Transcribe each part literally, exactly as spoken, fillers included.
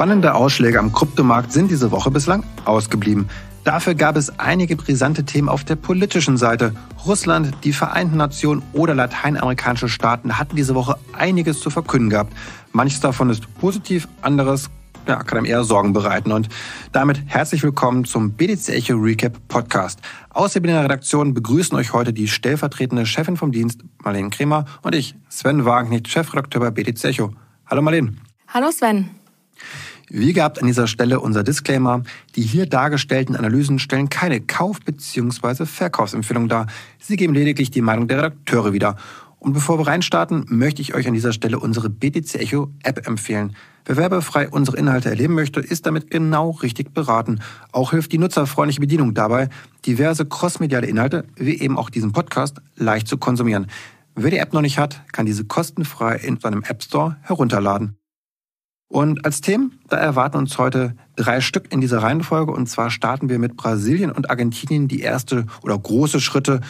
Spannende Ausschläge am Kryptomarkt sind diese Woche bislang ausgeblieben. Dafür gab es einige brisante Themen auf der politischen Seite. Russland, die Vereinten Nationen oder lateinamerikanische Staaten hatten diese Woche einiges zu verkünden gehabt. Manches davon ist positiv, anderes ja, kann einem eher Sorgen bereiten. Und damit herzlich willkommen zum B T C-ECHO Recap Podcast. Außerdem in der Redaktion begrüßen euch heute die stellvertretende Chefin vom Dienst, Marleen Krämer, und ich, Sven Wagenknecht, Chefredakteur bei B T C-ECHO. Hallo Marleen. Hallo Sven. Wie gehabt an dieser Stelle unser Disclaimer. Die hier dargestellten Analysen stellen keine Kauf- bzw. Verkaufsempfehlung dar. Sie geben lediglich die Meinung der Redakteure wieder. Und bevor wir reinstarten, möchte ich euch an dieser Stelle unsere B T C-ECHO-App empfehlen. Wer werbefrei unsere Inhalte erleben möchte, ist damit genau richtig beraten. Auch hilft die nutzerfreundliche Bedienung dabei, diverse crossmediale Inhalte, wie eben auch diesen Podcast, leicht zu konsumieren. Wer die App noch nicht hat, kann diese kostenfrei in seinem App Store herunterladen. Und als Themen, da erwarten uns heute drei Stück in dieser Reihenfolge. Und zwar starten wir mit Brasilien und Argentinien, die erste oder große Schritte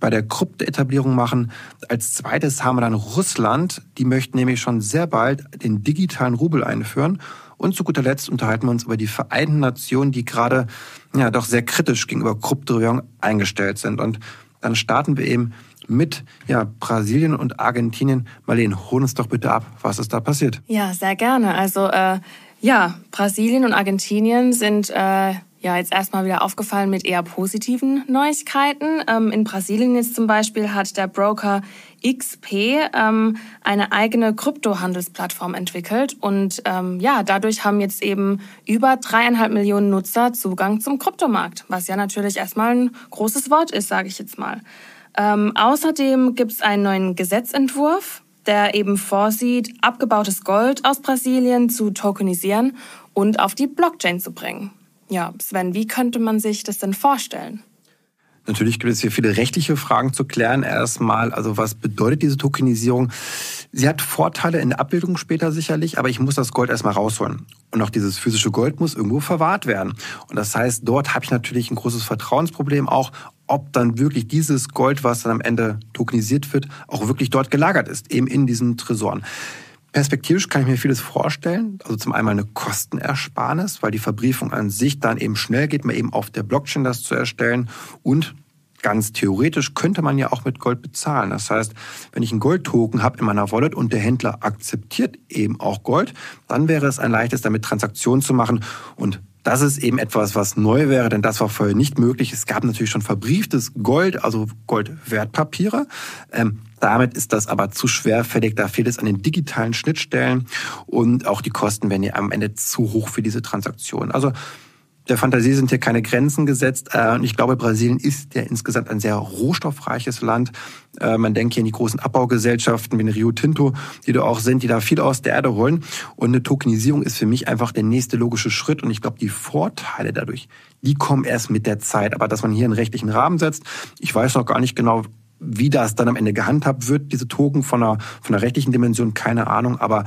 bei der Kryptoetablierung machen. Als zweites haben wir dann Russland. Die möchten nämlich schon sehr bald den digitalen Rubel einführen. Und zu guter Letzt unterhalten wir uns über die Vereinten Nationen, die gerade ja doch sehr kritisch gegenüber Kryptowährungen eingestellt sind. Und dann starten wir eben mit ja, Brasilien und Argentinien. Marleen, hol uns doch bitte ab, was ist da passiert? Ja, sehr gerne. Also äh, ja, Brasilien und Argentinien sind äh, ja jetzt erstmal wieder aufgefallen mit eher positiven Neuigkeiten. Ähm, in Brasilien jetzt zum Beispiel hat der Broker X P ähm, eine eigene Kryptohandelsplattform entwickelt. Und ähm, ja, dadurch haben jetzt eben über dreieinhalb Millionen Nutzer Zugang zum Kryptomarkt, was ja natürlich erstmal ein großes Wort ist, sage ich jetzt mal. Ähm, außerdem gibt es einen neuen Gesetzentwurf, der eben vorsieht, abgebautes Gold aus Brasilien zu tokenisieren und auf die Blockchain zu bringen. Ja, Sven, wie könnte man sich das denn vorstellen? Natürlich gibt es hier viele rechtliche Fragen zu klären. Erstmal, also was bedeutet diese Tokenisierung? Sie hat Vorteile in der Abbildung später sicherlich, aber ich muss das Gold erstmal rausholen. Und auch dieses physische Gold muss irgendwo verwahrt werden. Und das heißt, dort habe ich natürlich ein großes Vertrauensproblem auch, ob dann wirklich dieses Gold, was dann am Ende tokenisiert wird, auch wirklich dort gelagert ist, eben in diesen Tresoren. Perspektivisch kann ich mir vieles vorstellen, also zum einen eine Kostenersparnis, weil die Verbriefung an sich dann eben schnell geht, mal eben auf der Blockchain das zu erstellen, und ganz theoretisch könnte man ja auch mit Gold bezahlen. Das heißt, wenn ich einen Goldtoken habe in meiner Wallet und der Händler akzeptiert eben auch Gold, dann wäre es ein leichtes, damit Transaktionen zu machen, und das ist eben etwas, was neu wäre, denn das war vorher nicht möglich. Es gab natürlich schon verbrieftes Gold, also Goldwertpapiere. Ähm, damit ist das aber zu schwerfällig. Da fehlt es an den digitalen Schnittstellen, und auch die Kosten werden ja am Ende zu hoch für diese Transaktion. Also der Fantasie sind hier keine Grenzen gesetzt. Äh, und ich glaube, Brasilien ist ja insgesamt ein sehr rohstoffreiches Land. Äh, man denkt hier an die großen Abbaugesellschaften wie den Rio Tinto, die da auch sind, die da viel aus der Erde holen. Und eine Tokenisierung ist für mich einfach der nächste logische Schritt. Und ich glaube, die Vorteile dadurch, die kommen erst mit der Zeit. Aber dass man hier einen rechtlichen Rahmen setzt, ich weiß noch gar nicht genau, wie das dann am Ende gehandhabt wird, diese Token von einer, von einer rechtlichen Dimension, keine Ahnung. Aber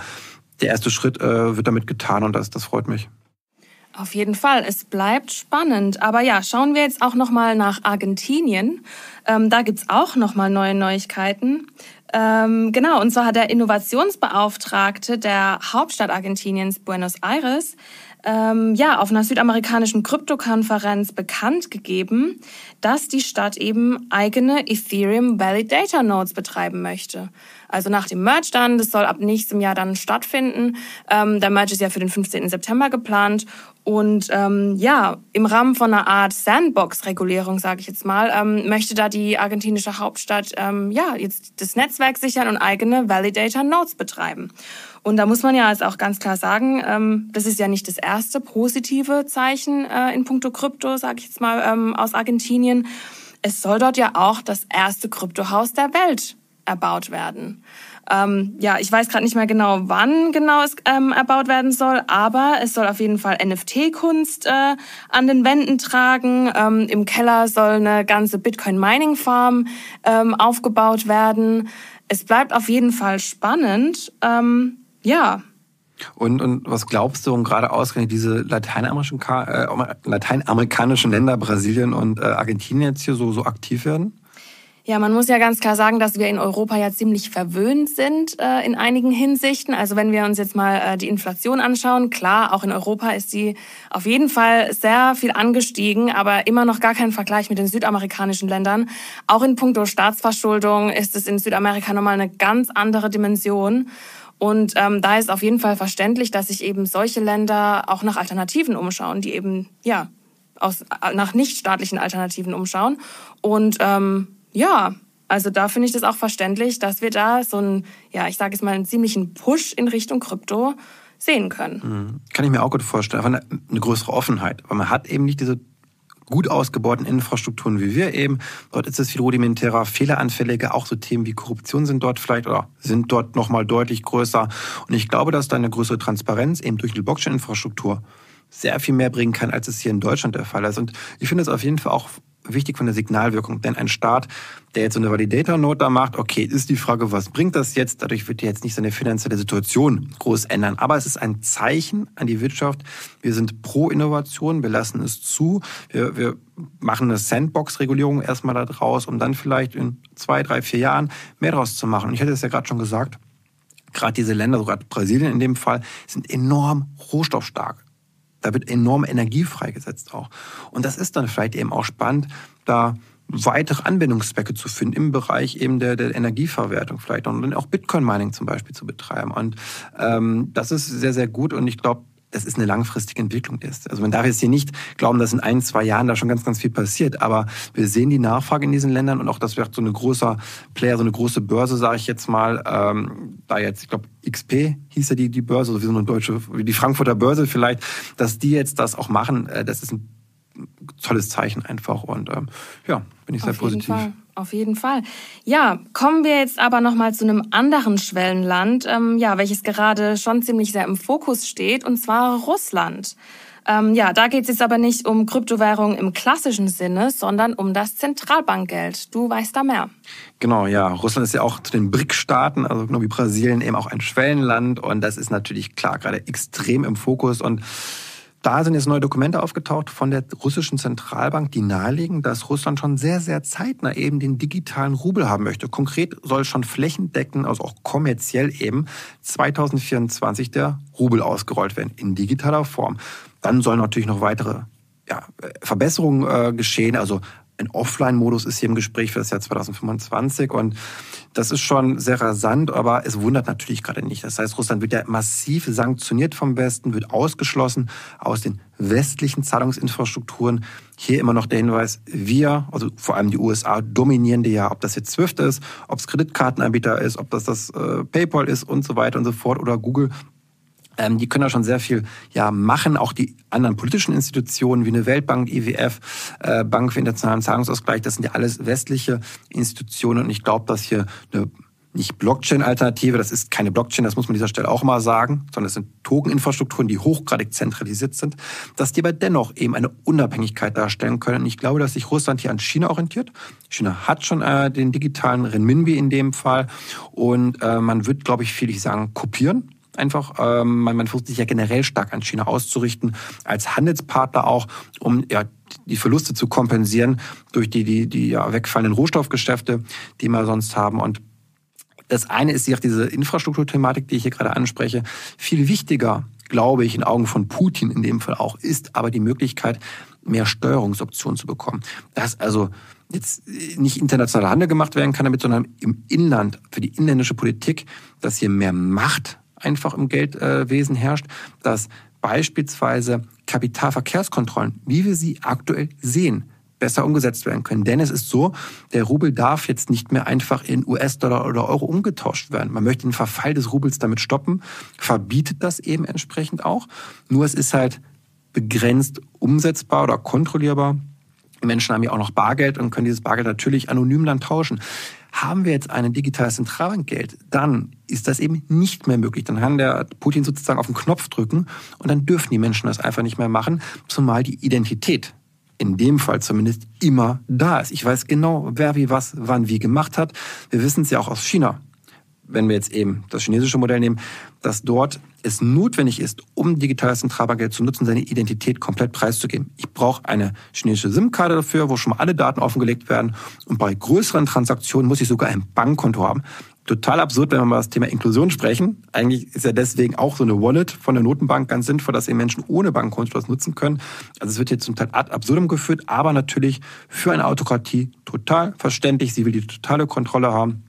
der erste Schritt äh, wird damit getan, und das, das freut mich. Auf jeden Fall, es bleibt spannend. Aber ja, schauen wir jetzt auch nochmal nach Argentinien. Ähm, da gibt's auch nochmal neue Neuigkeiten. Ähm, genau, und zwar hat der Innovationsbeauftragte der Hauptstadt Argentiniens, Buenos Aires, ähm, ja, auf einer südamerikanischen Kryptokonferenz bekannt gegeben, dass die Stadt eben eigene Ethereum Validator Nodes betreiben möchte. Also nach dem Merge dann, das soll ab nächstem Jahr dann stattfinden. Ähm, der Merge ist ja für den fünfzehnten September geplant. Und ähm, ja, im Rahmen von einer Art Sandbox-Regulierung, sage ich jetzt mal, ähm, möchte da die argentinische Hauptstadt ähm, ja jetzt das Netzwerk sichern und eigene Validator-Nodes betreiben. Und da muss man ja jetzt auch ganz klar sagen, ähm, das ist ja nicht das erste positive Zeichen äh, in puncto Krypto, sage ich jetzt mal, ähm, aus Argentinien. Es soll dort ja auch das erste Kryptohaus der Welt erbaut werden. Ähm, ja, ich weiß gerade nicht mehr genau, wann genau es ähm, erbaut werden soll, aber es soll auf jeden Fall N F T-Kunst äh, an den Wänden tragen. Ähm, im Keller soll eine ganze Bitcoin-Mining-Farm ähm, aufgebaut werden. Es bleibt auf jeden Fall spannend. Ähm, ja. Und, und was glaubst du, um gerade ausgerechnet diese lateinamerikanischen, äh, lateinamerikanischen Länder, Brasilien und äh, Argentinien, jetzt hier so, so aktiv werden? Ja, man muss ja ganz klar sagen, dass wir in Europa ja ziemlich verwöhnt sind äh, in einigen Hinsichten. Also wenn wir uns jetzt mal äh, die Inflation anschauen, klar, auch in Europa ist die auf jeden Fall sehr viel angestiegen, aber immer noch gar kein Vergleich mit den südamerikanischen Ländern. Auch in puncto Staatsverschuldung ist es in Südamerika nochmal eine ganz andere Dimension. Und ähm, da ist auf jeden Fall verständlich, dass sich eben solche Länder auch nach Alternativen umschauen, die eben, ja, aus, nach nichtstaatlichen Alternativen umschauen. Und ähm, ja, also da finde ich das auch verständlich, dass wir da so einen, ja, ich sage jetzt mal, einen ziemlichen Push in Richtung Krypto sehen können. Kann ich mir auch gut vorstellen. Einfach eine, eine größere Offenheit, weil man hat eben nicht diese gut ausgebauten Infrastrukturen wie wir eben. Dort ist es viel rudimentärer, fehleranfälliger. Auch so Themen wie Korruption sind dort vielleicht oder sind dort nochmal deutlich größer. Und ich glaube, dass da eine größere Transparenz eben durch die Blockchain-Infrastruktur sehr viel mehr bringen kann, als es hier in Deutschland der Fall ist. Und ich finde es auf jeden Fall auch wichtig von der Signalwirkung. Denn ein Staat, der jetzt so eine Validator-Note da macht, okay, ist die Frage, was bringt das jetzt? Dadurch wird ja jetzt nicht seine finanzielle Situation groß ändern. Aber es ist ein Zeichen an die Wirtschaft. Wir sind pro Innovation, wir lassen es zu. Wir, wir machen eine Sandbox-Regulierung erstmal da draus, um dann vielleicht in zwei, drei, vier Jahren mehr draus zu machen. Und ich hatte es ja gerade schon gesagt, gerade diese Länder, sogar Brasilien in dem Fall, sind enorm rohstoffstark. Da wird enorm Energie freigesetzt auch. Und das ist dann vielleicht eben auch spannend, da weitere Anwendungszwecke zu finden im Bereich eben der, der Energieverwertung vielleicht und dann auch Bitcoin-Mining zum Beispiel zu betreiben. Und ähm, das ist sehr, sehr gut und ich glaube, das ist eine langfristige Entwicklung ist. Also man darf jetzt hier nicht glauben, dass in ein, zwei Jahren da schon ganz, ganz viel passiert. Aber wir sehen die Nachfrage in diesen Ländern und auch, dass wir so eine großer Player, so eine große Börse, sage ich jetzt mal, ähm, da jetzt, ich glaube, X P hieß ja die, die Börse, also wie so eine deutsche, wie die Frankfurter Börse vielleicht, dass die jetzt das auch machen, äh, das ist ein tolles Zeichen einfach. Und ähm, ja, bin ich sehr positiv. Fall. Auf jeden Fall. Ja, kommen wir jetzt aber nochmal zu einem anderen Schwellenland, ähm, ja, welches gerade schon ziemlich sehr im Fokus steht, und zwar Russland. Ähm, ja, da geht es jetzt aber nicht um Kryptowährungen im klassischen Sinne, sondern um das Zentralbankgeld. Du weißt da mehr. Genau, ja. Russland ist ja auch zu den B R I C S-Staaten, also genau wie Brasilien, eben auch ein Schwellenland. Und das ist natürlich klar gerade extrem im Fokus. Und da sind jetzt neue Dokumente aufgetaucht von der russischen Zentralbank, die nahelegen, dass Russland schon sehr, sehr zeitnah eben den digitalen Rubel haben möchte. Konkret soll schon flächendeckend, also auch kommerziell eben, zweitausendvierundzwanzig der Rubel ausgerollt werden, in digitaler Form. Dann sollen natürlich noch weitere ja, Verbesserungen äh, geschehen, also ein Offline-Modus ist hier im Gespräch für das Jahr zweitausendfünfundzwanzig und das ist schon sehr rasant, aber es wundert natürlich gerade nicht. Das heißt, Russland wird ja massiv sanktioniert vom Westen, wird ausgeschlossen aus den westlichen Zahlungsinfrastrukturen. Hier immer noch der Hinweis, wir, also vor allem die U S A, dominieren die ja, ob das jetzt SWIFT ist, ob es Kreditkartenanbieter ist, ob das das äh, PayPal ist und so weiter und so fort oder Google. Ähm, die können da schon sehr viel ja, machen. Auch die anderen politischen Institutionen wie eine Weltbank, I W F, äh, Bank für Internationalen Zahlungsausgleich, das sind ja alles westliche Institutionen. Und ich glaube, dass hier eine nicht Blockchain-Alternative, das ist keine Blockchain, das muss man an dieser Stelle auch mal sagen, sondern es sind Token-Infrastrukturen, die hochgradig zentralisiert sind, dass die aber dennoch eben eine Unabhängigkeit darstellen können. Und ich glaube, dass sich Russland hier an China orientiert. China hat schon äh, den digitalen Renminbi in dem Fall. Und äh, man wird, glaube ich, viel, ich sagen, kopieren. Einfach, ähm, man, man versucht sich ja generell stark an China auszurichten, als Handelspartner auch, um ja, die Verluste zu kompensieren durch die, die, die ja, wegfallenden Rohstoffgeschäfte, die wir sonst haben. Und das eine ist ja diese Infrastrukturthematik, die ich hier gerade anspreche, viel wichtiger, glaube ich, in Augen von Putin in dem Fall auch, ist aber die Möglichkeit, mehr Steuerungsoptionen zu bekommen. Das also jetzt nicht internationaler Handel gemacht werden kann damit, sondern im Inland, für die inländische Politik, dass hier mehr Macht einfach im Geldwesen herrscht, dass beispielsweise Kapitalverkehrskontrollen, wie wir sie aktuell sehen, besser umgesetzt werden können. Denn es ist so, der Rubel darf jetzt nicht mehr einfach in U S-Dollar oder Euro umgetauscht werden. Man möchte den Verfall des Rubels damit stoppen, verbietet das eben entsprechend auch. Nur es ist halt begrenzt umsetzbar oder kontrollierbar. Die Menschen haben ja auch noch Bargeld und können dieses Bargeld natürlich anonym dann tauschen. Haben wir jetzt ein digitales Zentralbankgeld, dann ist das eben nicht mehr möglich. Dann kann der Putin sozusagen auf den Knopf drücken und dann dürfen die Menschen das einfach nicht mehr machen, zumal die Identität in dem Fall zumindest immer da ist. Ich weiß genau, wer wie was, wann wie gemacht hat. Wir wissen es ja auch aus China. wenn wir jetzt eben das chinesische Modell nehmen, dass dort es notwendig ist, um digitales Zentralbankgeld zu nutzen, seine Identität komplett preiszugeben. Ich brauche eine chinesische SIM-Karte dafür, wo schon mal alle Daten offengelegt werden. Und bei größeren Transaktionen muss ich sogar ein Bankkonto haben. Total absurd, wenn wir mal das Thema Inklusion sprechen. Eigentlich ist ja deswegen auch so eine Wallet von der Notenbank ganz sinnvoll, dass eben Menschen ohne Bankkonto das nutzen können. Also es wird jetzt zum Teil ad absurdum geführt, aber natürlich für eine Autokratie total verständlich. Sie will die totale Kontrolle haben.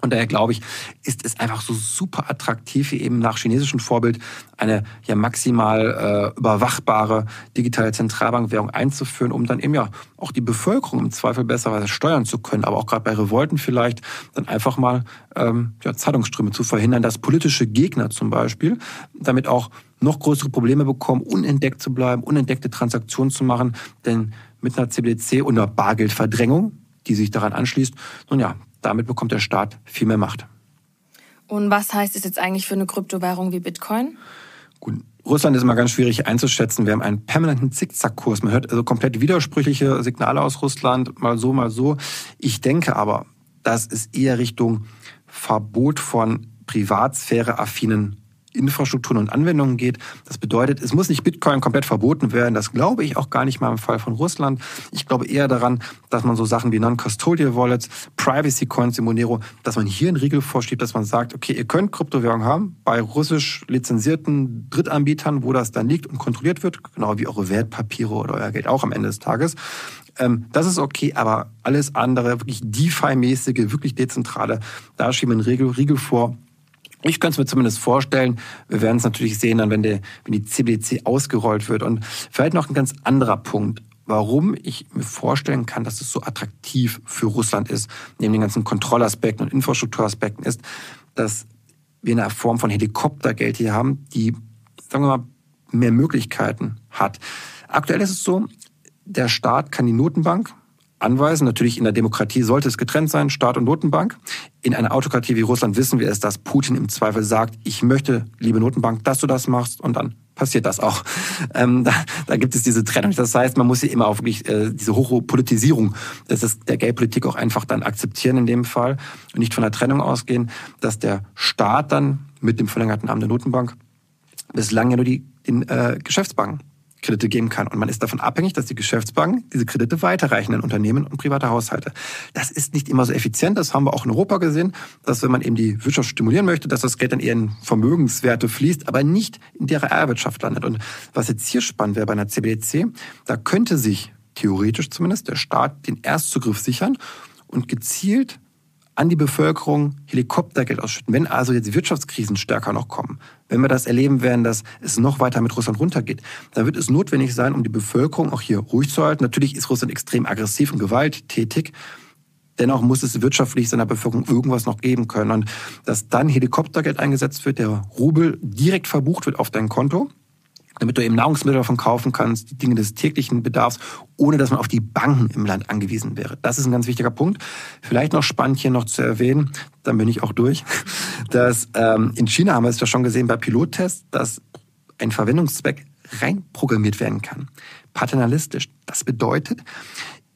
Und daher glaube ich, ist es einfach so super attraktiv, eben nach chinesischem Vorbild eine ja maximal äh, überwachbare digitale Zentralbankwährung einzuführen, um dann eben ja auch die Bevölkerung im Zweifel besser steuern zu können, aber auch gerade bei Revolten vielleicht dann einfach mal ähm, ja, Zahlungsströme zu verhindern, dass politische Gegner zum Beispiel damit auch noch größere Probleme bekommen, unentdeckt zu bleiben, unentdeckte Transaktionen zu machen, denn mit einer C B D C und einer Bargeldverdrängung, die sich daran anschließt, nun ja, damit bekommt der Staat viel mehr Macht. Und was heißt es jetzt eigentlich für eine Kryptowährung wie Bitcoin? Gut, Russland ist immer ganz schwierig einzuschätzen. Wir haben einen permanenten Zickzackkurs. Man hört also komplett widersprüchliche Signale aus Russland, mal so, mal so. Ich denke aber, dass es eher Richtung Verbot von privatsphäreaffinen Infrastrukturen und Anwendungen geht. Das bedeutet, es muss nicht Bitcoin komplett verboten werden. Das glaube ich auch gar nicht mal im Fall von Russland. Ich glaube eher daran, dass man so Sachen wie Non-Custodial Wallets, Privacy Coins im Monero, dass man hier einen Riegel vorschiebt, dass man sagt, okay, ihr könnt Kryptowährungen haben bei russisch lizenzierten Drittanbietern, wo das dann liegt und kontrolliert wird, genau wie eure Wertpapiere oder euer Geld auch am Ende des Tages. Das ist okay, aber alles andere, wirklich DeFi-mäßige, wirklich dezentrale, da schiebt man einen Riegel, Riegel vor. Ich könnte es mir zumindest vorstellen. Wir werden es natürlich sehen, dann, wenn, der, wenn die C B D C ausgerollt wird. Und vielleicht noch ein ganz anderer Punkt, warum ich mir vorstellen kann, dass es so attraktiv für Russland ist, neben den ganzen Kontrollaspekten und Infrastrukturaspekten ist, dass wir eine Form von Helikoptergeld hier haben, die, sagen wir mal, mehr Möglichkeiten hat. Aktuell ist es so, der Staat kann die Notenbank anweisen. Natürlich in der Demokratie sollte es getrennt sein, Staat und Notenbank. In einer Autokratie wie Russland wissen wir es, dass Putin im Zweifel sagt, ich möchte, liebe Notenbank, dass du das machst, und dann passiert das auch. Ähm, da, da gibt es diese Trennung. Das heißt, man muss hier immer auch wirklich äh, diese hohe Politisierung das ist der Geldpolitik auch einfach dann akzeptieren in dem Fall und nicht von der Trennung ausgehen, dass der Staat dann mit dem verlängerten Arm der Notenbank bislang ja nur die den, äh, Geschäftsbanken Kredite geben kann. Und man ist davon abhängig, dass die Geschäftsbanken diese Kredite weiterreichen an Unternehmen und private Haushalte. Das ist nicht immer so effizient. Das haben wir auch in Europa gesehen, dass wenn man eben die Wirtschaft stimulieren möchte, dass das Geld dann eher in Vermögenswerte fließt, aber nicht in der Realwirtschaft landet. Und was jetzt hier spannend wäre bei einer C B D C, da könnte sich theoretisch zumindest der Staat den Erstzugriff sichern und gezielt an die Bevölkerung Helikoptergeld ausschütten. Wenn also jetzt Wirtschaftskrisen stärker noch kommen, wenn wir das erleben werden, dass es noch weiter mit Russland runtergeht, dann wird es notwendig sein, um die Bevölkerung auch hier ruhig zu halten. Natürlich ist Russland extrem aggressiv und gewalttätig. Dennoch muss es wirtschaftlich seiner Bevölkerung irgendwas noch geben können. Und dass dann Helikoptergeld eingesetzt wird, der Rubel direkt verbucht wird auf dein Konto, damit du eben Nahrungsmittel davon kaufen kannst, die Dinge des täglichen Bedarfs, ohne dass man auf die Banken im Land angewiesen wäre. Das ist ein ganz wichtiger Punkt. Vielleicht noch spannend hier noch zu erwähnen, dann bin ich auch durch, dass ähm, in China haben wir es ja schon gesehen bei Pilottests, dass ein Verwendungszweck reinprogrammiert werden kann. Paternalistisch. Das bedeutet,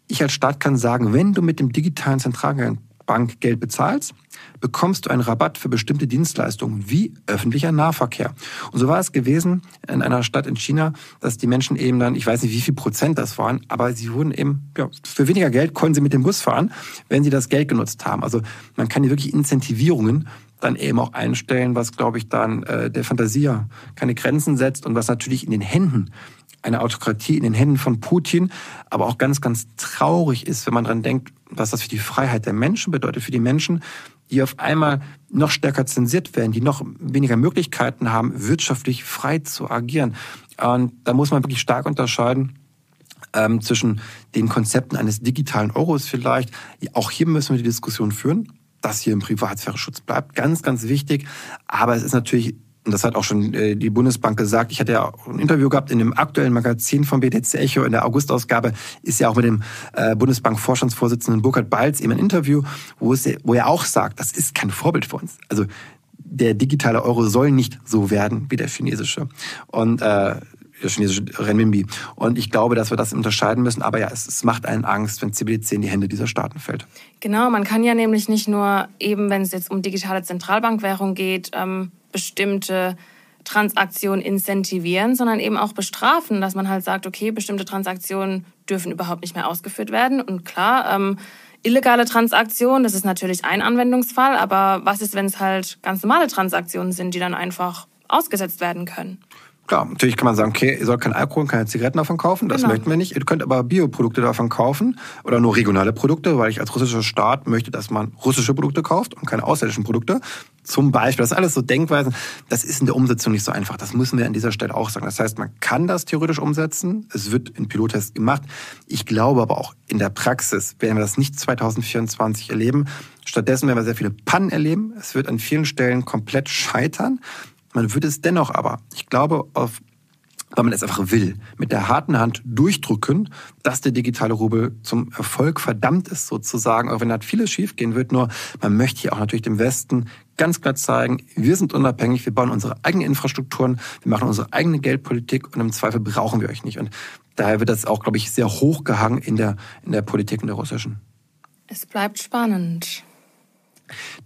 ich als Staat kann sagen, wenn du mit dem digitalen Zentralbankgeld bezahlst, bekommst du einen Rabatt für bestimmte Dienstleistungen wie öffentlicher Nahverkehr. Und so war es gewesen in einer Stadt in China, dass die Menschen eben dann, ich weiß nicht, wie viel Prozent das waren, aber sie wurden eben, ja, für weniger Geld konnten sie mit dem Bus fahren, wenn sie das Geld genutzt haben. Also man kann hier wirklich Incentivierungen dann eben auch einstellen, was, glaube ich, dann äh, der Fantasie keine Grenzen setzt und was natürlich in den Händen einer Autokratie, in den Händen von Putin, aber auch ganz, ganz traurig ist, wenn man daran denkt, was das für die Freiheit der Menschen bedeutet, für die Menschen, die auf einmal noch stärker zensiert werden, die noch weniger Möglichkeiten haben, wirtschaftlich frei zu agieren. Und da muss man wirklich stark unterscheiden ähm, zwischen den Konzepten eines digitalen Euros vielleicht. Auch hier müssen wir die Diskussion führen, dass hier im Privatsphäre-Schutz bleibt. Ganz, ganz wichtig. Aber es ist natürlich, und das hat auch schon die Bundesbank gesagt, ich hatte ja auch ein Interview gehabt in dem aktuellen Magazin von B T C-ECHO, in der August-Ausgabe ist ja auch mit dem Bundesbank-Vorstandsvorsitzenden Burkhard Balz eben ein Interview, wo, es, wo er auch sagt, das ist kein Vorbild für uns. Also der digitale Euro soll nicht so werden wie der chinesische. Und äh, chinesische Renminbi. Und ich glaube, dass wir das unterscheiden müssen. Aber ja, es, es macht einen Angst, wenn C B D C in die Hände dieser Staaten fällt. Genau, man kann ja nämlich nicht nur eben, wenn es jetzt um digitale Zentralbankwährung geht, ähm, bestimmte Transaktionen incentivieren, sondern eben auch bestrafen, dass man halt sagt, okay, bestimmte Transaktionen dürfen überhaupt nicht mehr ausgeführt werden. Und klar, ähm, illegale Transaktionen, das ist natürlich ein Anwendungsfall, aber was ist, wenn es halt ganz normale Transaktionen sind, die dann einfach ausgesetzt werden können? Klar, natürlich kann man sagen, okay, ihr sollt kein Alkohol, keine Zigaretten davon kaufen, das genau. möchten wir nicht. Ihr könnt aber Bioprodukte davon kaufen oder nur regionale Produkte, weil ich als russischer Staat möchte, dass man russische Produkte kauft und keine ausländischen Produkte. Zum Beispiel, das ist alles so Denkweisen, das ist in der Umsetzung nicht so einfach. Das müssen wir an dieser Stelle auch sagen. Das heißt, man kann das theoretisch umsetzen, es wird in Pilottests gemacht. Ich glaube aber auch in der Praxis werden wir das nicht zweitausendvierundzwanzig erleben. Stattdessen werden wir sehr viele Pannen erleben. Es wird an vielen Stellen komplett scheitern. Man wird es dennoch aber, ich glaube, auf, weil man es einfach will, mit der harten Hand durchdrücken, dass der digitale Rubel zum Erfolg verdammt ist sozusagen, auch wenn da vieles schiefgehen wird. Nur man möchte hier auch natürlich dem Westen ganz klar zeigen, wir sind unabhängig, wir bauen unsere eigenen Infrastrukturen, wir machen unsere eigene Geldpolitik und im Zweifel brauchen wir euch nicht. Und daher wird das auch, glaube ich, sehr hochgehangen in der, in der Politik, in der russischen. Es bleibt spannend.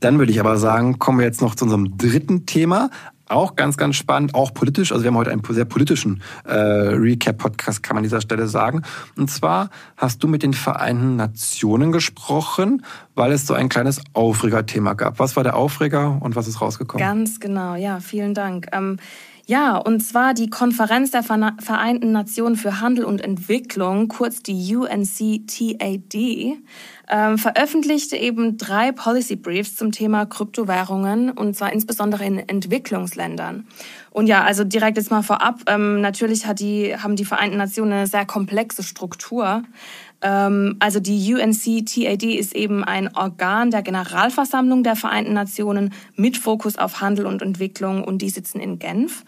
Dann würde ich aber sagen, kommen wir jetzt noch zu unserem dritten Thema. Auch ganz, ganz spannend, auch politisch. Also wir haben heute einen sehr politischen äh, Recap-Podcast, kann man an dieser Stelle sagen. Und zwar hast du mit den Vereinten Nationen gesprochen, weil es so ein kleines Aufregerthema gab. Was war der Aufreger und was ist rausgekommen? Ganz genau, ja, vielen Dank. Ähm, ja, und zwar die Konferenz der Vereinten Nationen für Handel und Entwicklung, kurz die U N C T A D, Ähm, veröffentlichte eben drei Policy Briefs zum Thema Kryptowährungen und zwar insbesondere in Entwicklungsländern. Und ja, also direkt jetzt mal vorab, ähm, natürlich hat die, haben die Vereinten Nationen eine sehr komplexe Struktur. Ähm, also die U N C T A D ist eben ein Organ der Generalversammlung der Vereinten Nationen mit Fokus auf Handel und Entwicklung und die sitzen in Genf.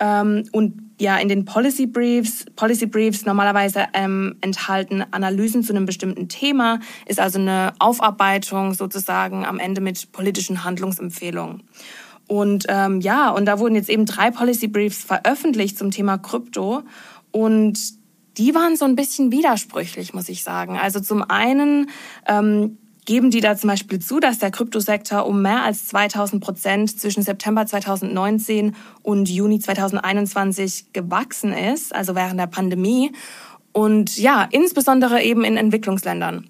Ähm, und ja, in den Policy Briefs, Policy Briefs normalerweise ähm, enthalten Analysen zu einem bestimmten Thema, ist also eine Aufarbeitung sozusagen am Ende mit politischen Handlungsempfehlungen. Und ähm, ja, und da wurden jetzt eben drei Policy Briefs veröffentlicht zum Thema Krypto und die waren so ein bisschen widersprüchlich, muss ich sagen. Also zum einen ähm, geben die da zum Beispiel zu, dass der Kryptosektor um mehr als zweitausend Prozent zwischen September zweitausendneunzehn und Juni zweitausendeinundzwanzig gewachsen ist, also während der Pandemie. Und ja, insbesondere eben in Entwicklungsländern.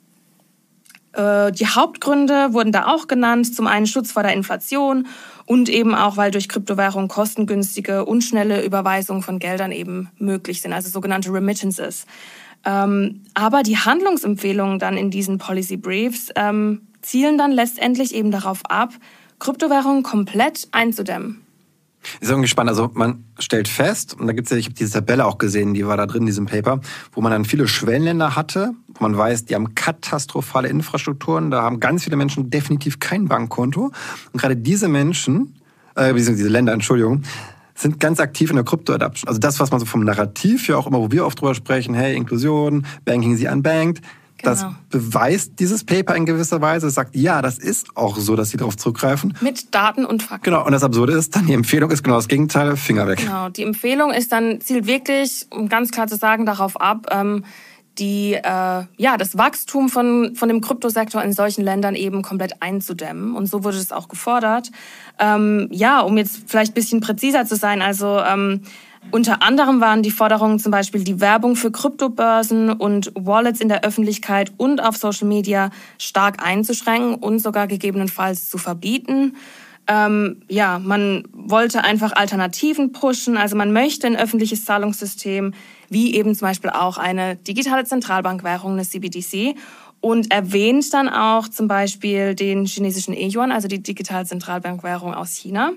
Äh, die Hauptgründe wurden da auch genannt, zum einen Schutz vor der Inflation und eben auch, weil durch Kryptowährungen kostengünstige und schnelle Überweisungen von Geldern eben möglich sind, also sogenannte Remittances. Ähm, aber die Handlungsempfehlungen dann in diesen Policy Briefs ähm, zielen dann letztendlich eben darauf ab, Kryptowährungen komplett einzudämmen. Ist irgendwie spannend. Also man stellt fest, und da gibt's ja, ich habe diese Tabelle auch gesehen, die war da drin in diesem Paper, wo man dann viele Schwellenländer hatte, wo man weiß, die haben katastrophale Infrastrukturen, da haben ganz viele Menschen definitiv kein Bankkonto. Und gerade diese Menschen, äh, diese Länder, Entschuldigung, sind ganz aktiv in der Krypto-Adaption. Also das, was man so vom Narrativ ja auch immer, wo wir oft drüber sprechen, hey, Inklusion, Banking sie unbanked, genau. Das beweist dieses Paper in gewisser Weise. Es sagt, ja, das ist auch so, dass sie darauf zurückgreifen. Mit Daten und Fakten. Genau, und das Absurde ist dann, die Empfehlung ist genau das Gegenteil, Finger weg. Genau, die Empfehlung ist dann, zielt wirklich, um ganz klar zu sagen, darauf ab, ähm, die, äh, ja, das Wachstum von, von dem Kryptosektor in solchen Ländern eben komplett einzudämmen. Und so wurde es auch gefordert. Ähm, ja, um jetzt vielleicht ein bisschen präziser zu sein, also ähm, unter anderem waren die Forderungen zum Beispiel, die Werbung für Kryptobörsen und Wallets in der Öffentlichkeit und auf Social Media stark einzuschränken und sogar gegebenenfalls zu verbieten. Ähm, ja, man wollte einfach Alternativen pushen, also man möchte ein öffentliches Zahlungssystem, wie eben zum Beispiel auch eine digitale Zentralbankwährung, eine C B D C, und erwähnt dann auch zum Beispiel den chinesischen E-Yuan, also die digitale Zentralbankwährung aus China.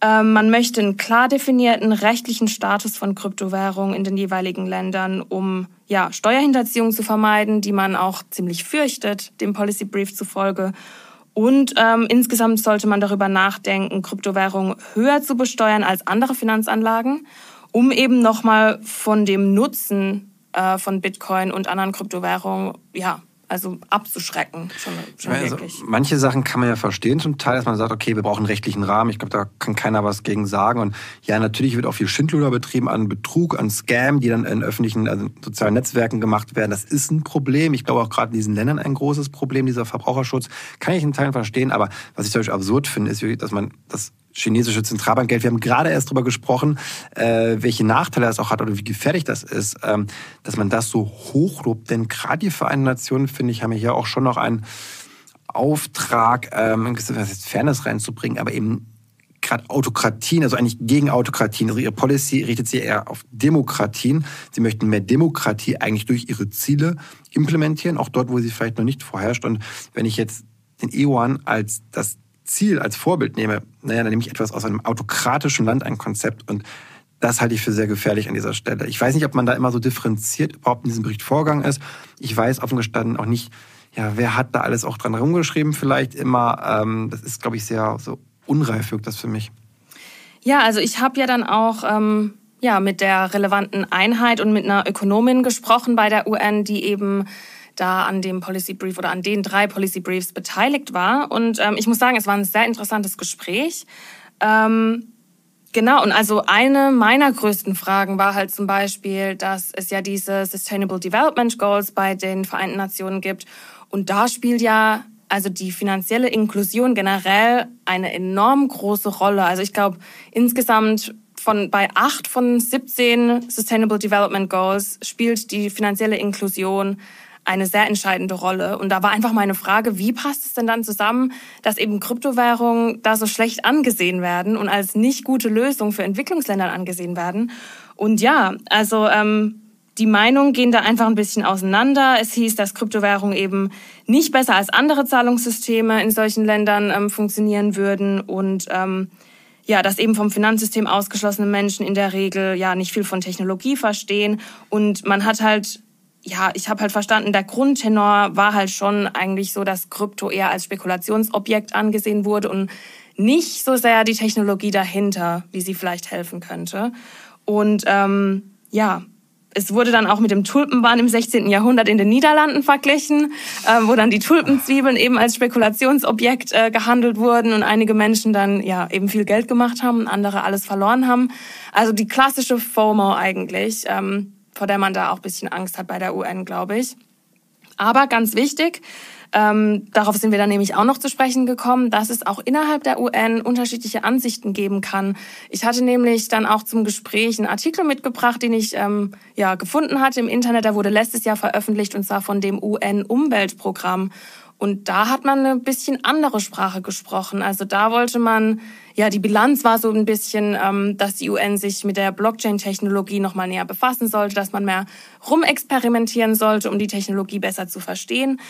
Ähm, man möchte einen klar definierten rechtlichen Status von Kryptowährungen in den jeweiligen Ländern, um ja, Steuerhinterziehung zu vermeiden, die man auch ziemlich fürchtet, dem Policy Brief zufolge. Und ähm, insgesamt sollte man darüber nachdenken, Kryptowährungen höher zu besteuern als andere Finanzanlagen, um eben nochmal von dem Nutzen äh, von Bitcoin und anderen Kryptowährungen ja, also abzuschrecken. Schon, schon also, wirklich. Manche Sachen kann man ja verstehen zum Teil, dass man sagt, okay, wir brauchen einen rechtlichen Rahmen. Ich glaube, da kann keiner was gegen sagen. Und ja, natürlich wird auch viel Schindluder betrieben an Betrug, an Scam, die dann in öffentlichen also sozialen Netzwerken gemacht werden. Das ist ein Problem. Ich glaube auch gerade in diesen Ländern ein großes Problem, dieser Verbraucherschutz. Kann ich in Teilen verstehen. Aber was ich zum Beispiel absurd finde, ist wirklich, dass man das chinesische Zentralbankgeld, wir haben gerade erst darüber gesprochen, äh, welche Nachteile das auch hat oder wie gefährlich das ist, ähm, dass man das so hochlobt. Denn gerade die Vereinten Nationen, finde ich, haben ja hier auch schon noch einen Auftrag, ähm, Fairness reinzubringen, aber eben gerade Autokratien, also eigentlich gegen Autokratien. Also ihre Policy richtet sich eher auf Demokratien. Sie möchten mehr Demokratie eigentlich durch ihre Ziele implementieren, auch dort, wo sie vielleicht noch nicht vorherrscht. Und wenn ich jetzt den Yuan als das Ziel als Vorbild nehme, naja, dann nehme ich etwas aus einem autokratischen Land, ein Konzept, und das halte ich für sehr gefährlich an dieser Stelle. Ich weiß nicht, ob man da immer so differenziert überhaupt in diesem Bericht vorgegangen ist. Ich weiß offen gestanden auch nicht, ja, wer hat da alles auch dran rumgeschrieben vielleicht immer. Ähm, das ist, glaube ich, sehr so unreif, wirkt das für mich. Ja, also ich habe ja dann auch ähm, ja, mit der relevanten Einheit und mit einer Ökonomin gesprochen bei der U N, die eben da an dem Policy Brief oder an den drei Policy Briefs beteiligt war. Und ähm, ich muss sagen, es war ein sehr interessantes Gespräch. Ähm, genau, und also eine meiner größten Fragen war halt zum Beispiel, dass es ja diese Sustainable Development Goals bei den Vereinten Nationen gibt. Und da spielt ja also die finanzielle Inklusion generell eine enorm große Rolle. Also ich glaube, insgesamt von bei acht von siebzehn Sustainable Development Goals spielt die finanzielle Inklusion eine sehr entscheidende Rolle. Und da war einfach meine Frage, wie passt es denn dann zusammen, dass eben Kryptowährungen da so schlecht angesehen werden und als nicht gute Lösung für Entwicklungsländer angesehen werden? Und ja, also ähm, die Meinungen gehen da einfach ein bisschen auseinander. Es hieß, dass Kryptowährungen eben nicht besser als andere Zahlungssysteme in solchen Ländern ähm, funktionieren würden und ähm, ja, dass eben vom Finanzsystem ausgeschlossene Menschen in der Regel ja nicht viel von Technologie verstehen. Und man hat halt Ja, ich habe halt verstanden, der Grundtenor war halt schon eigentlich so, dass Krypto eher als Spekulationsobjekt angesehen wurde und nicht so sehr die Technologie dahinter, wie sie vielleicht helfen könnte. Und ähm, ja, es wurde dann auch mit dem Tulpenwahn im sechzehnten Jahrhundert in den Niederlanden verglichen, äh, wo dann die Tulpenzwiebeln eben als Spekulationsobjekt äh, gehandelt wurden und einige Menschen dann ja eben viel Geld gemacht haben und andere alles verloren haben. Also die klassische FOMO eigentlich, ähm, vor der man da auch ein bisschen Angst hat bei der U N, glaube ich. Aber ganz wichtig, ähm, darauf sind wir dann nämlich auch noch zu sprechen gekommen, dass es auch innerhalb der U N unterschiedliche Ansichten geben kann. Ich hatte nämlich dann auch zum Gespräch einen Artikel mitgebracht, den ich ähm, ja, gefunden hatte im Internet. Der wurde letztes Jahr veröffentlicht, und zwar von dem U N-Umweltprogramm. Und da hat man eine bisschen andere Sprache gesprochen. Also da wollte man, ja, die Bilanz war so ein bisschen, ähm, dass die U N sich mit der Blockchain-Technologie nochmal näher befassen sollte, dass man mehr rumexperimentieren sollte, um die Technologie besser zu verstehen.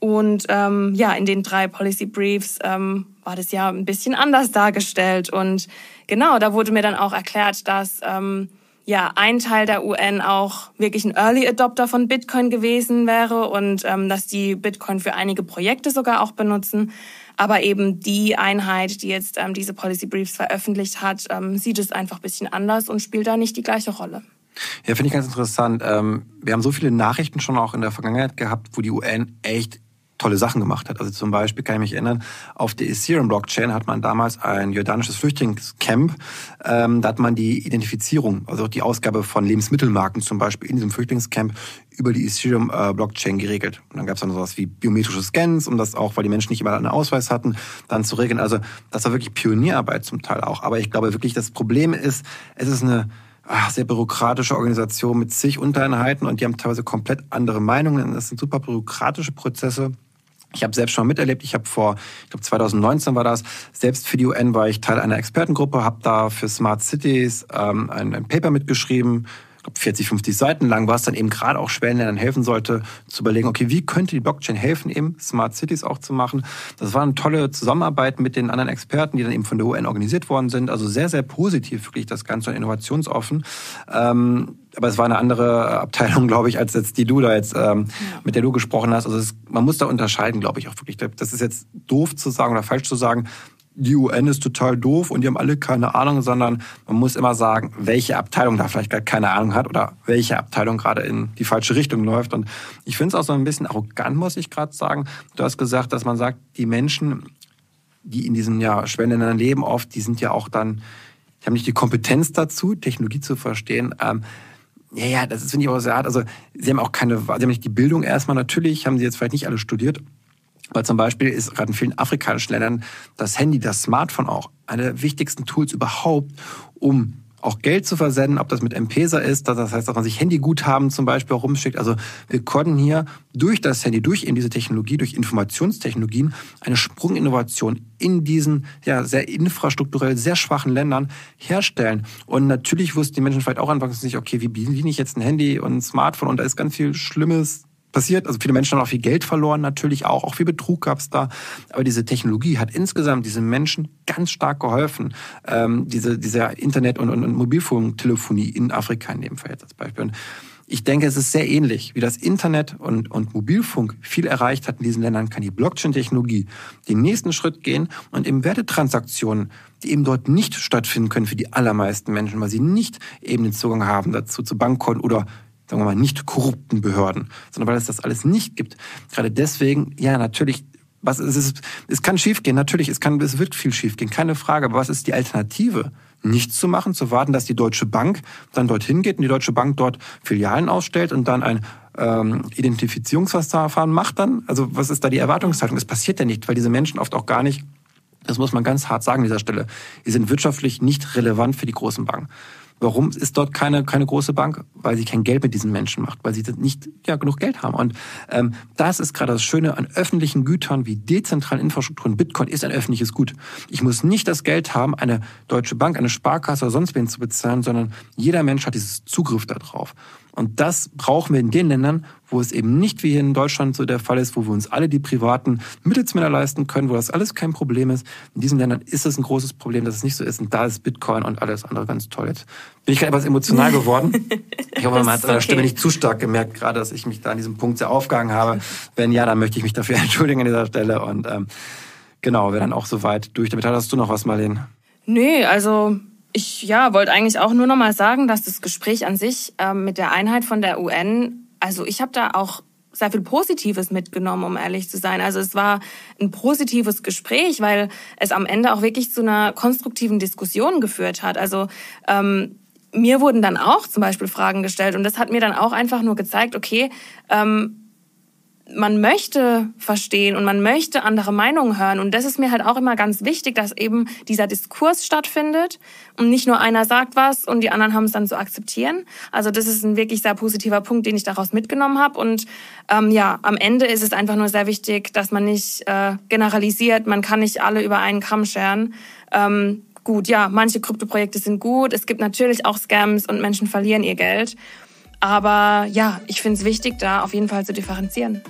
Und ähm, ja, in den drei Policy Briefs ähm, war das ja ein bisschen anders dargestellt. Und genau, da wurde mir dann auch erklärt, dass ähm, ja, ein Teil der U N auch wirklich ein Early Adopter von Bitcoin gewesen wäre und ähm, dass die Bitcoin für einige Projekte sogar auch benutzen. Aber eben die Einheit, die jetzt ähm, diese Policy Briefs veröffentlicht hat, ähm, sieht es einfach ein bisschen anders und spielt da nicht die gleiche Rolle. Ja, finde ich ganz interessant. Ähm, wir haben so viele Nachrichten schon auch in der Vergangenheit gehabt, wo die U N echt tolle Sachen gemacht hat. Also zum Beispiel kann ich mich erinnern, auf der Ethereum-Blockchain hat man damals ein jordanisches Flüchtlingscamp. Ähm, da hat man die Identifizierung, also auch die Ausgabe von Lebensmittelmarken zum Beispiel in diesem Flüchtlingscamp über die Ethereum-Blockchain geregelt. Und dann gab es dann sowas wie biometrische Scans, um das auch, weil die Menschen nicht immer einen Ausweis hatten, dann zu regeln. Also das war wirklich Pionierarbeit zum Teil auch. Aber ich glaube wirklich, das Problem ist, es ist eine Ach, sehr bürokratische Organisation mit zig Untereinheiten, und die haben teilweise komplett andere Meinungen. Das sind super bürokratische Prozesse. Ich habe selbst schon miterlebt. Ich habe vor, ich glaube zwanzig neunzehn war das, selbst für die U N war ich Teil einer Expertengruppe, habe da für Smart Cities ähm, ein, ein Paper mitgeschrieben. Ich glaube vierzig, fünfzig Seiten lang, was dann eben gerade auch Schwellenländern helfen sollte, zu überlegen, okay, wie könnte die Blockchain helfen, eben Smart Cities auch zu machen. Das war eine tolle Zusammenarbeit mit den anderen Experten, die dann eben von der U N organisiert worden sind. Also sehr, sehr positiv wirklich das Ganze und innovationsoffen. Ähm, aber es war eine andere Abteilung, glaube ich, als jetzt die du da jetzt, ähm, ja. mit der du gesprochen hast. Also es, man muss da unterscheiden, glaube ich, auch wirklich. Das ist jetzt doof zu sagen oder falsch zu sagen, die U N ist total doof und die haben alle keine Ahnung, sondern man muss immer sagen, welche Abteilung da vielleicht gerade keine Ahnung hat oder welche Abteilung gerade in die falsche Richtung läuft. Und ich finde es auch so ein bisschen arrogant, muss ich gerade sagen. Du hast gesagt, dass man sagt, die Menschen, die in diesen ja, Schwellenländern leben oft, die sind ja auch dann, die haben nicht die Kompetenz dazu, Technologie zu verstehen. Ähm, ja, ja, das ist, finde ich, auch sehr hart. Also sie haben auch keine, sie haben nicht die Bildung erstmal. Natürlich haben sie jetzt vielleicht nicht alle studiert. Weil zum Beispiel ist gerade in vielen afrikanischen Ländern das Handy, das Smartphone auch eine der wichtigsten Tools überhaupt, um auch Geld zu versenden, ob das mit M-Pesa ist, das heißt, dass man sich Handyguthaben zum Beispiel auch rumschickt. Also wir konnten hier durch das Handy, durch eben diese Technologie, durch Informationstechnologien eine Sprunginnovation in diesen ja sehr infrastrukturell sehr schwachen Ländern herstellen. Und natürlich wussten die Menschen vielleicht auch anfangs nicht, okay, wie bediene ich jetzt ein Handy und ein Smartphone? Und da ist ganz viel Schlimmes passiert. Also viele Menschen haben auch viel Geld verloren natürlich auch. Auch viel Betrug gab es da. Aber diese Technologie hat insgesamt diesen Menschen ganz stark geholfen. Ähm, diese diese Internet- und, und, und Mobilfunktelefonie in Afrika in dem Fall jetzt als Beispiel. Und ich denke, es ist sehr ähnlich, wie das Internet und, und Mobilfunk viel erreicht hat in diesen Ländern, kann die Blockchain-Technologie den nächsten Schritt gehen und eben Wertetransaktionen, die eben dort nicht stattfinden können für die allermeisten Menschen, weil sie nicht eben den Zugang haben dazu zu Bankkonten oder sagen wir mal, nicht korrupten Behörden, sondern weil es das alles nicht gibt. Gerade deswegen, ja, natürlich, was es, ist, es kann schief gehen, natürlich, es, kann, es wird viel schief gehen, keine Frage. Aber was ist die Alternative? Nichts zu machen, zu warten, dass die Deutsche Bank dann dorthin geht und die Deutsche Bank dort Filialen ausstellt und dann ein ähm, Identifizierungsverfahren macht dann? Also was ist da die Erwartungshaltung? Das passiert ja nicht, weil diese Menschen oft auch gar nicht, das muss man ganz hart sagen an dieser Stelle, die sind wirtschaftlich nicht relevant für die großen Banken. Warum ist dort keine, keine große Bank? Weil sie kein Geld mit diesen Menschen macht, weil sie nicht ja, genug Geld haben. Und ähm, das ist gerade das Schöne an öffentlichen Gütern wie dezentralen Infrastrukturen. Bitcoin ist ein öffentliches Gut. Ich muss nicht das Geld haben, eine Deutsche Bank, eine Sparkasse oder sonst wen zu bezahlen, sondern jeder Mensch hat diesen Zugriff darauf. Und das brauchen wir in den Ländern, wo es eben nicht wie hier in Deutschland so der Fall ist, wo wir uns alle die privaten Mittelsmänner leisten können, wo das alles kein Problem ist. In diesen Ländern ist es ein großes Problem, dass es nicht so ist. Und da ist Bitcoin und alles andere ganz toll. Jetzt bin ich gerade etwas emotional geworden. Ich hoffe, man hat an der okay. Stimme nicht zu stark gemerkt, gerade, dass ich mich da an diesem Punkt sehr aufgehangen habe. Wenn ja, dann möchte ich mich dafür entschuldigen an dieser Stelle. Und ähm, genau, wäre dann auch soweit durch. Damit hattest du noch was, Marleen? Nee, also... Ich ja, wollte eigentlich auch nur noch mal sagen, dass das Gespräch an sich ähm, mit der Einheit von der U N, also ich habe da auch sehr viel Positives mitgenommen, um ehrlich zu sein. Also es war ein positives Gespräch, weil es am Ende auch wirklich zu einer konstruktiven Diskussion geführt hat. Also ähm, mir wurden dann auch zum Beispiel Fragen gestellt und das hat mir dann auch einfach nur gezeigt, okay, ähm, man möchte verstehen und man möchte andere Meinungen hören. Und das ist mir halt auch immer ganz wichtig, dass eben dieser Diskurs stattfindet und nicht nur einer sagt was und die anderen haben es dann zu akzeptieren. Also das ist ein wirklich sehr positiver Punkt, den ich daraus mitgenommen habe. Und ähm, ja, am Ende ist es einfach nur sehr wichtig, dass man nicht äh, generalisiert, man kann nicht alle über einen Kamm scheren. Ähm, gut, ja, manche Kryptoprojekte sind gut. Es gibt natürlich auch Scams und Menschen verlieren ihr Geld. Aber ja, ich finde es wichtig, da auf jeden Fall zu differenzieren.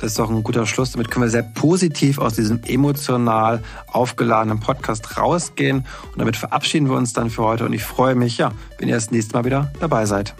Das ist doch ein guter Schluss. Damit können wir sehr positiv aus diesem emotional aufgeladenen Podcast rausgehen. Und damit verabschieden wir uns dann für heute. Und ich freue mich, ja, wenn ihr das nächste Mal wieder dabei seid.